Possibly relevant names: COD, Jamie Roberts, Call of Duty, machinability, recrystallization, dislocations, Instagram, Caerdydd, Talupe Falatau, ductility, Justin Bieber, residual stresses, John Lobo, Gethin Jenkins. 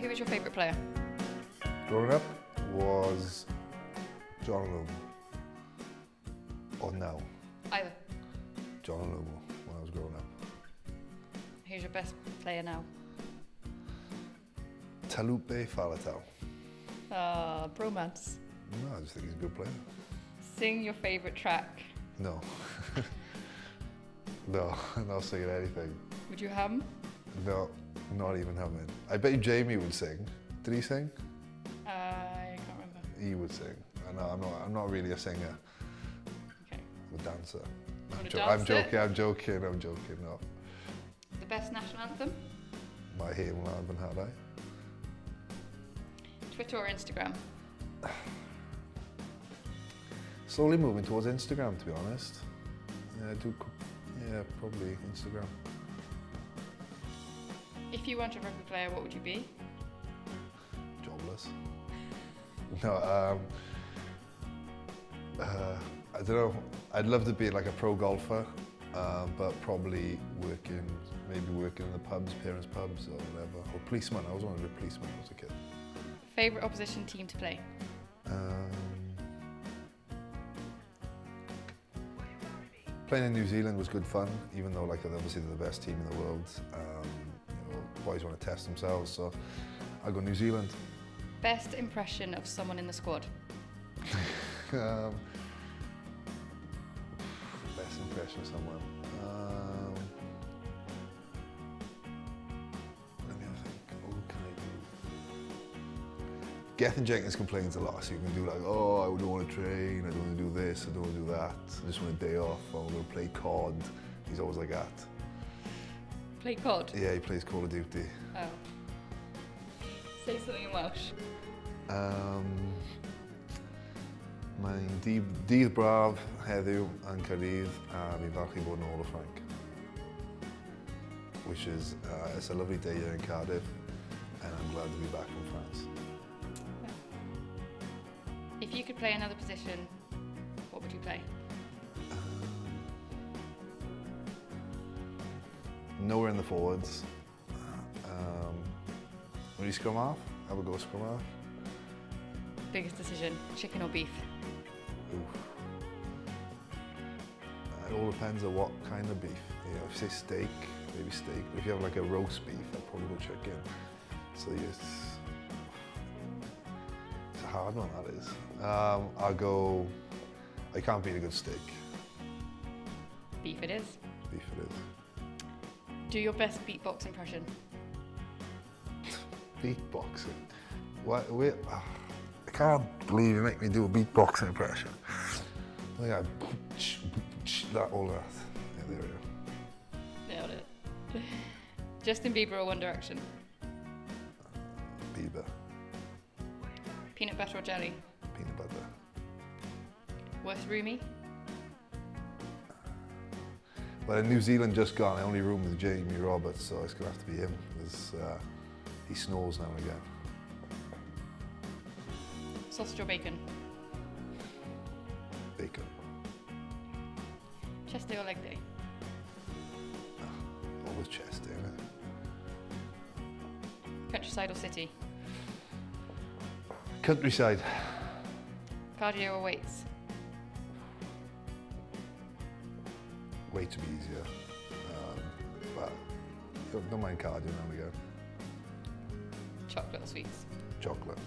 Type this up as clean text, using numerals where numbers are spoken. Who was your favourite player? Growing up was John Lobo. Or now? Either. John Lobo when I was growing up. Who's your best player now? Talupe Falatau. Bromance. No, I just think he's a good player. Sing your favourite track. No. No, I'm not singing anything. Would you hum? No, not even humming. I bet you Jamie would sing. Did he sing? I can't remember. He would sing. I know, I'm not really a singer. Okay. I'm a dancer. I'm joking. No. The best national anthem? My hate and love and had I. Twitter or Instagram? Slowly moving towards Instagram, to be honest. Yeah, probably Instagram. If you weren't a rugby player, what would you be? Jobless. No, I don't know. I'd love to be like a pro golfer, but probably maybe working in the pubs, parents' pubs, or whatever. Or policeman. I was one of the policemen when I was a kid. Favorite opposition team to play? Playing in New Zealand was good fun, even though like obviously they're the best team in the world. You know, boys want to test themselves, so I go New Zealand. Best impression of someone in the squad? Best impression of someone. Gethin Jenkins complains a lot, so you can do like, oh, I don't want to train, I don't want to do this, I don't want to do that, I just want a day off, I'm going to play COD. He's always like that. Play COD? Yeah, he plays Call of Duty. Oh. Say something in Welsh. Mae'n dydd braf heddiw yn Caerdydd a mi falch I bod yn ôl o Ffranc. Which is, it's a lovely day here in Cardiff and I'm glad to be back in France. If you could play another position, what would you play? Nowhere in the forwards. Would you scrum half? I would go scrum half. Biggest decision, chicken or beef? Ooh. It all depends on what kind of beef. You know, if you say steak, maybe steak. If you have like a roast beef, I'd probably go chicken. So it's a hard one, that is. I can't beat a good steak. Beef it is. Beef it is. Do your best beatbox impression. Beatboxing? What? I can't believe you make me do a beatboxing impression. Yeah, all that. Yeah, there we go. Nailed it. Justin Bieber or One Direction? Bieber. Peanut butter or jelly? Peanut butter. Worst roomie? Well, in New Zealand just gone, I only room with Jamie Roberts, so it's going to have to be him. He snores now and again. Sausage or bacon? Bacon. Chest day or leg day? Always chest day, isn't it? Countryside or city? Countryside. Cardio or weights? Weights would be easier, but don't mind cardio now and again. Chocolate or sweets? Chocolate.